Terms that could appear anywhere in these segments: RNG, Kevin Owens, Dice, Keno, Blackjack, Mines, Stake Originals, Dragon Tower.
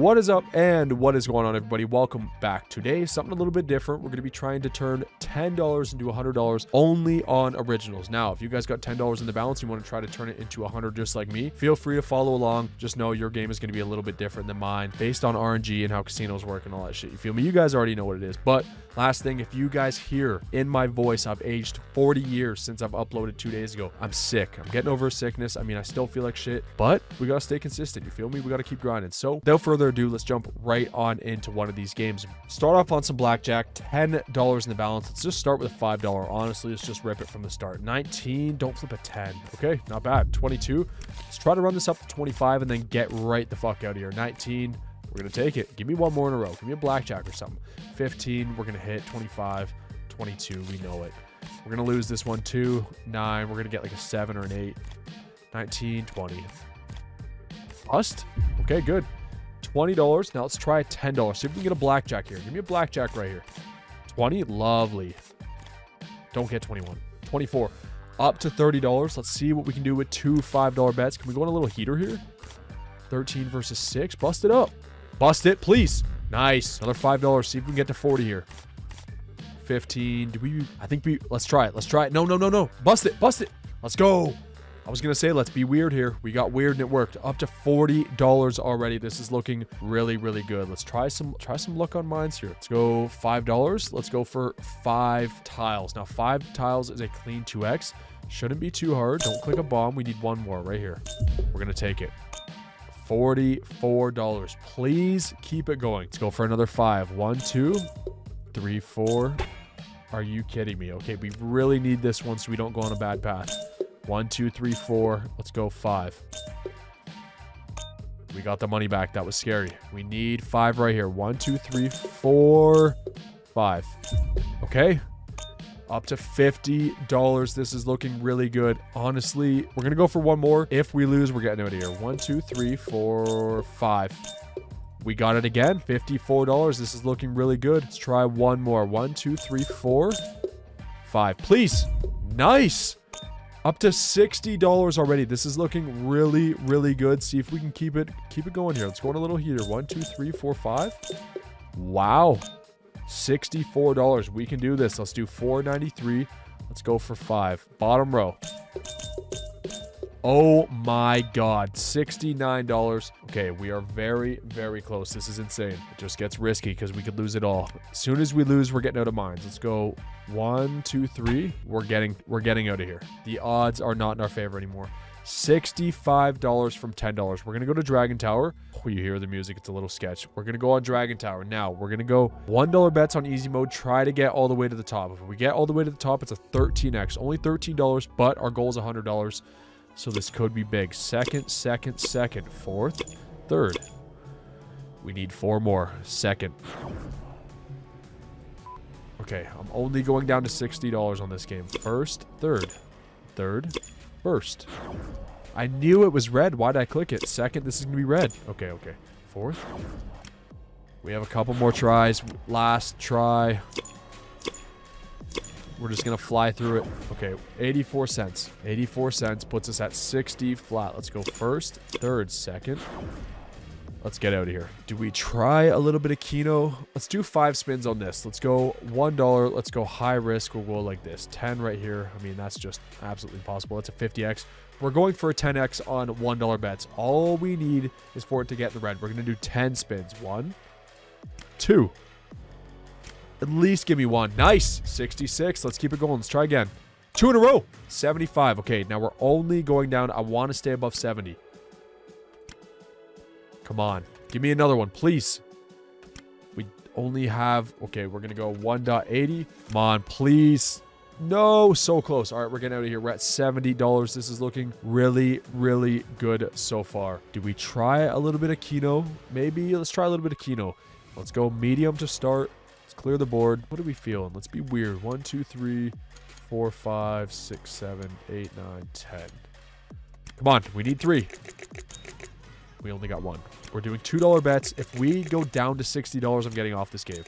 What is up and what is going on, everybody? Welcome back. Today, something a little bit different. We're going to be trying to turn $10 into $100 only on originals. Now, if you guys got $10 in the balance, you want to try to turn it into $100 just like me, feel free to follow along. Just know your game is going to be a little bit different than mine based on RNG and how casinos work and all that shit. You feel me? You guys already know what it is. But last thing, if you guys hear in my voice, I've aged 40 years since I've uploaded 2 days ago. I'm sick. I'm getting over sickness. I mean, I still feel like shit, but we got to stay consistent. You feel me? We got to keep grinding. So without further ado, let's jump right on into one of these games. Start off on some blackjack, $10 in the balance. Let's just start with a $5. Honestly, let's just rip it from the start. 19, don't flip a 10. Okay, not bad. 22. Let's try to run this up to 25 and then get right the fuck out of here. 19. We're going to take it. Give me one more in a row. Give me a blackjack or something. 15. We're going to hit. 25. 22. We know it. We're going to lose this one too. 9. We're going to get like a 7 or an 8. 19. 20. Bust. Okay, good. $20. Now let's try a $10. See if we can get a blackjack here. Give me a blackjack right here. 20. Lovely. Don't get 21. 24. Up to $30. Let's see what we can do with two $5 bets. Can we go on a little heater here? 13 versus 6. Bust it up. Bust it, please. Nice. Another $5. See if we can get to 40 here. 15. Let's try it. Let's try it. No. Bust it. Bust it. Let's go. I was going to say, let's be weird here. We got weird and it worked. Up to $40 already. This is looking really, really good. Let's try some luck on mines here. Let's go $5. Let's go for 5 tiles. Now 5 tiles is a clean 2x. Shouldn't be too hard. Don't click a bomb. We need one more right here. We're going to take it. $44. Please keep it going. Let's go for another 5. 1, 2, 3, 4. Are you kidding me? Okay, we really need this one so we don't go on a bad path. 1, 2, 3, 4. Let's go 5. We got the money back. That was scary. We need 5 right here. 1, 2, 3, 4, 5. Okay. Up to $50. This is looking really good. Honestly, we're going to go for one more. If we lose, we're getting out of here. 1, 2, 3, 4, 5. We got it again. $54. This is looking really good. Let's try one more. 1, 2, 3, 4, 5. Please. Nice. Up to $60 already. This is looking really, really good. See if we can keep it going here. Let's go on a little heater. 1, 2, 3, 4, 5. Wow. $64. We can do this. Let's do 493. Let's go for 5. Bottom row. Oh my God. $69. Okay. We are very, very close. This is insane. It just gets risky because we could lose it all. As soon as we lose, we're getting out of mines. Let's go 1, 2, 3. We're getting out of here. The odds are not in our favor anymore. $65 from $10. We're going to go to Dragon Tower. Oh, you hear the music. It's a little sketch. We're going to go on Dragon Tower. Now, we're going to go $1 bets on easy mode. Try to get all the way to the top. If we get all the way to the top, it's a 13x. Only $13, but our goal is $100. So this could be big. Second, fourth, third. We need 4 more. Second. Okay, I'm only going down to $60 on this game. First, third, first. I knew it was red. Why did I click it? Second, this is going to be red. Okay. Fourth. We have a couple more tries. Last try. We're just going to fly through it. Okay, 84 cents. 84 cents puts us at 60 flat. Let's go first, third, second. Let's get out of here. Do we try a little bit of Keno? Let's do 5 spins on this. Let's go $1. Let's go high risk. We'll go like this. 10 right here. I mean, that's just absolutely impossible. That's a 50x. We're going for a 10x on $1 bets. All we need is for it to get the red. We're going to do 10 spins. 1, 2. At least give me 1. Nice. 66. Let's keep it going. Let's try again. 2 in a row. 75. Okay, now we're only going down. I want to stay above 70. Come on. Give me another one, please. We only have... Okay, we're going to go 1.80. Come on, please. No, so close. All right, we're getting out of here. We're at $70. This is looking really, really good so far. Do we try a little bit of Keno? Maybe. Let's try a little bit of Keno. Let's go medium to start. Let's clear the board. What are we feeling? Let's be weird. 1, 2, 3, 4, 5, 6, 7, 8, 9, 10. Come on. We need 3. We only got 1. We're doing $2 bets. If we go down to $60, I'm getting off this game.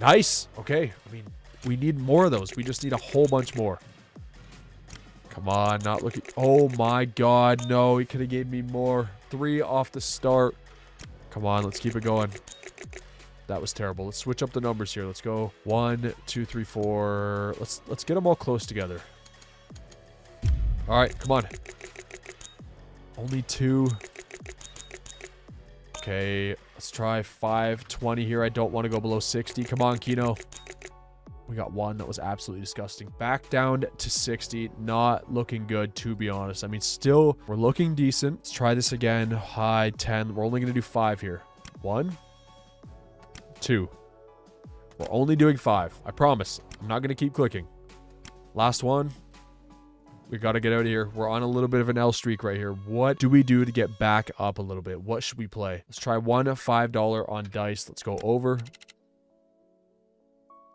Nice. Okay. I mean, we need more of those. We just need a whole bunch more. Come on. Not looking. Oh my God. No, he could have gave me more. 3 off the start. Come on, let's keep it going. That was terrible. Let's switch up the numbers here. Let's go 1, 2, 3, 4. Let's get them all close together. All right, come on. Only 2. Okay, let's try 520 here. I don't want to go below 60. Come on, Kino. We got 1. That was absolutely disgusting. Back down to 60. Not looking good, to be honest. I mean, still, we're looking decent. Let's try this again. High 10. We're only going to do 5 here. 1, 2. We're only doing 5. I promise. I'm not going to keep clicking. Last one. We got to get out of here. We're on a little bit of an L streak right here. What do we do to get back up a little bit? What should we play? Let's try one $5 on Dice. Let's go over.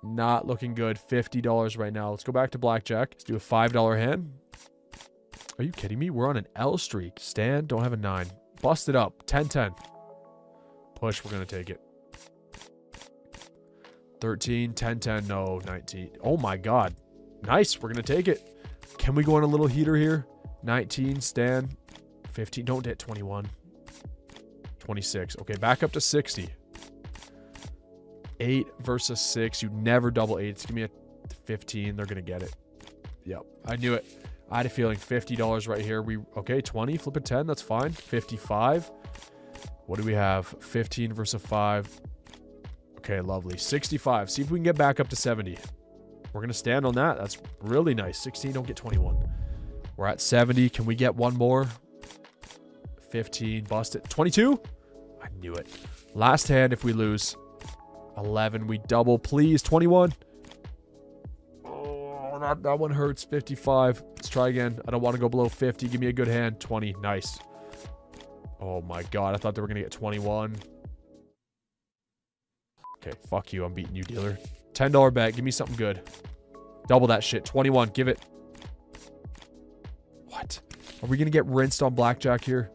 Not looking good. $50 right now. Let's go back to Blackjack. Let's do a $5 hand. Are you kidding me? We're on an L streak. Stan, don't have a 9. Bust it up. 10-10. Push. We're going to take it. 13. 10-10. No. 19. Oh, my God. Nice. We're going to take it. Can we go on a little heater here? 19. Stan. 15. Don't hit 21. 26. Okay. Back up to 60. 8 versus 6. You never double 8s. Give me a 15. They're gonna get it. Yep, I knew it. I had a feeling. $50 right here. We okay. 20. Flip a 10. That's fine. 55. What do we have? 15 versus 5. Okay, lovely. 65. See if we can get back up to 70. We're gonna stand on that. That's really nice. 16. Don't get 21. We're at 70. Can we get one more? 15. Bust it. 22. I knew it. Last hand. If we lose. 11. We double, please. 21. Oh, that one hurts. 55. Let's try again. I don't want to go below 50. Give me a good hand. 20. Nice. Oh, my God. I thought they were going to get 21. Okay, fuck you. I'm beating you, dealer. $10 bet. Give me something good. Double that shit. 21. Give it. What? Are we going to get rinsed on Blackjack here?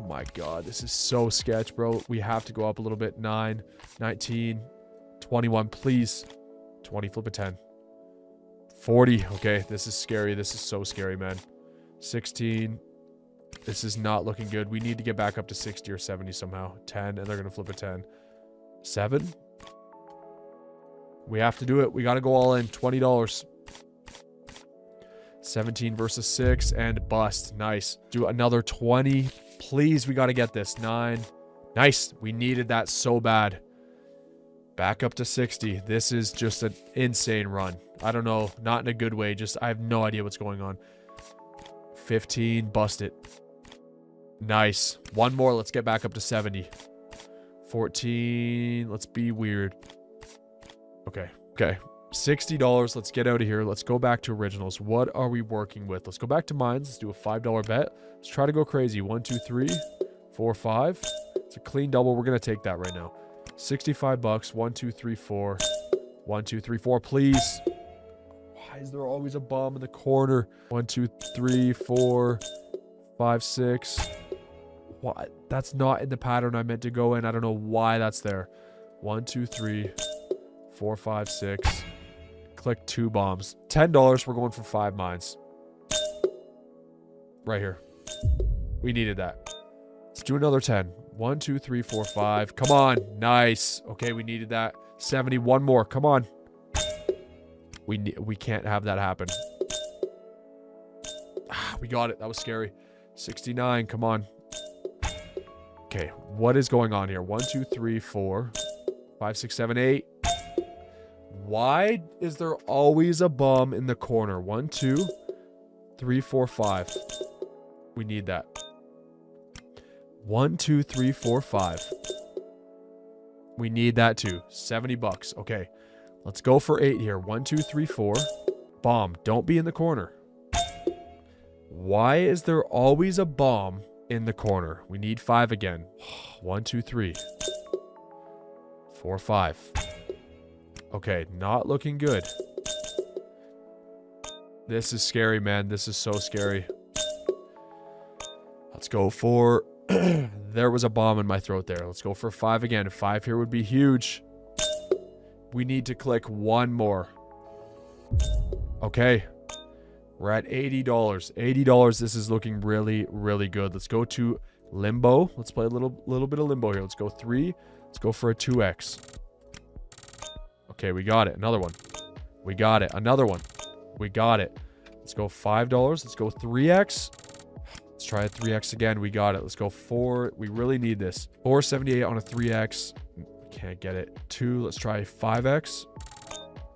Oh my God, this is so sketch, bro. We have to go up a little bit. 9, 19, 21, please. 20, flip a 10. 40, okay, this is scary. This is so scary, man. 16, this is not looking good. We need to get back up to 60 or 70 somehow. 10, and they're going to flip a 10. 7. We have to do it. We got to go all in. $20. 17 versus 6 and bust. Nice. Do another 20. Please, we got to get this. 9. Nice. We needed that so bad. Back up to 60. This is just an insane run. I don't know. Not in a good way. Just, I have no idea what's going on. 15. Bust it. Nice. One more. Let's get back up to 70. 14. Let's be weird. Okay. Okay. $60. Let's get out of here. Let's go back to originals. What are we working with? Let's go back to Mines. Let's do a $5 bet. Let's try to go crazy. 1, 2, 3, 4, 5. It's a clean double. We're going to take that right now. $65. 1, 2, 3, 4. 1, 2, 3, 4. Please. Why is there always a bomb in the corner? 1, 2, 3, 4, 5, 6. What? That's not in the pattern I meant to go in. I don't know why that's there. 1, 2, 3, 4, 5, 6. Click 2 bombs. $10. We're going for 5 mines. Right here. We needed that. Let's do another 10. 1, 2, 3, 4, 5. Come on. Nice. Okay, we needed that. 70. One more. Come on. We can't have that happen. Ah, we got it. That was scary. 69. Come on. Okay, what is going on here? 1, 2, 3, 4, 5, 6, 7, 8. Why is there always a bomb in the corner? 1, 2, 3, 4, 5. We need that. 1, 2, 3, 4, 5. We need that too. $70. Okay. Let's go for 8 here. 1, 2, 3, 4. Bomb. Don't be in the corner. Why is there always a bomb in the corner? We need 5 again. 1, 2, 3, 4, 5. Okay, not looking good. This is scary, man. This is so scary. Let's go for... There was a bomb in my throat there. Let's go for 5 again. 5 here would be huge. We need to click one more. Okay. We're at $80. $80. This is looking really, really good. Let's go to Limbo. Let's play a little bit of Limbo here. Let's go 3. Let's go for a 2x. Okay, we got it. Another one. We got it. Another one. We got it. Let's go $5. Let's go 3x. Let's try a 3x again. We got it. Let's go 4. We really need this. 478 on a 3x. Can't get it. 2. Let's try 5x.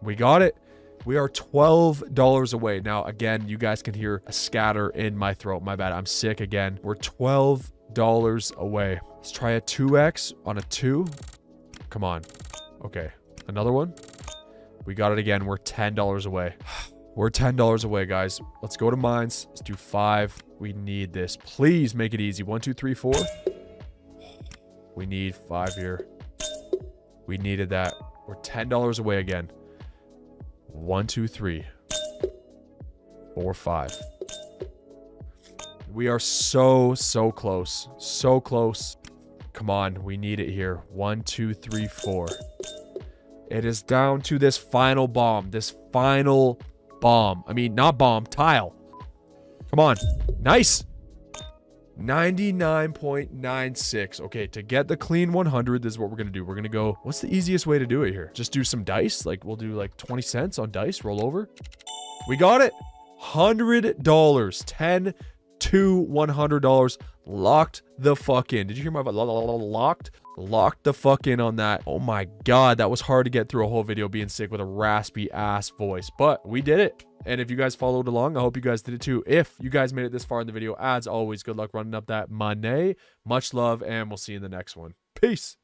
We got it. We are $12 away. Now, again, you guys can hear a scatter in my throat. My bad. I'm sick again. We're $12 away. Let's try a 2x on a 2. Come on. Okay. Another one. We got it again. We're $10 away. We're $10 away, guys. Let's go to Mines. Let's do 5. We need this. Please make it easy. 1, 2, 3, 4. We need 5 here. We needed that. We're $10 away again. 1, 2, 3, 4, 5. We are so close. So close. Come on. We need it here. 1, 2, 3, 4. It is down to this final bomb. This final bomb. I mean, not bomb. Tile. Come on. Nice. 99.96. Okay, to get the clean 100, this is what we're gonna do. We're gonna go, what's the easiest way to do it here? Just do some dice. Like, we'll do like 20 cents on dice. Roll over. We got it. $100. 10 to $100. Locked the fuck in. Did you hear my locked? Locked the fuck in on that. Oh my god, that was hard to get through a whole video being sick with a raspy ass voice, but we did it. And if you guys followed along, I hope you guys did it too. If you guys made it this far in the video, as always, good luck running up that money. Much love, and we'll see you in the next one. Peace.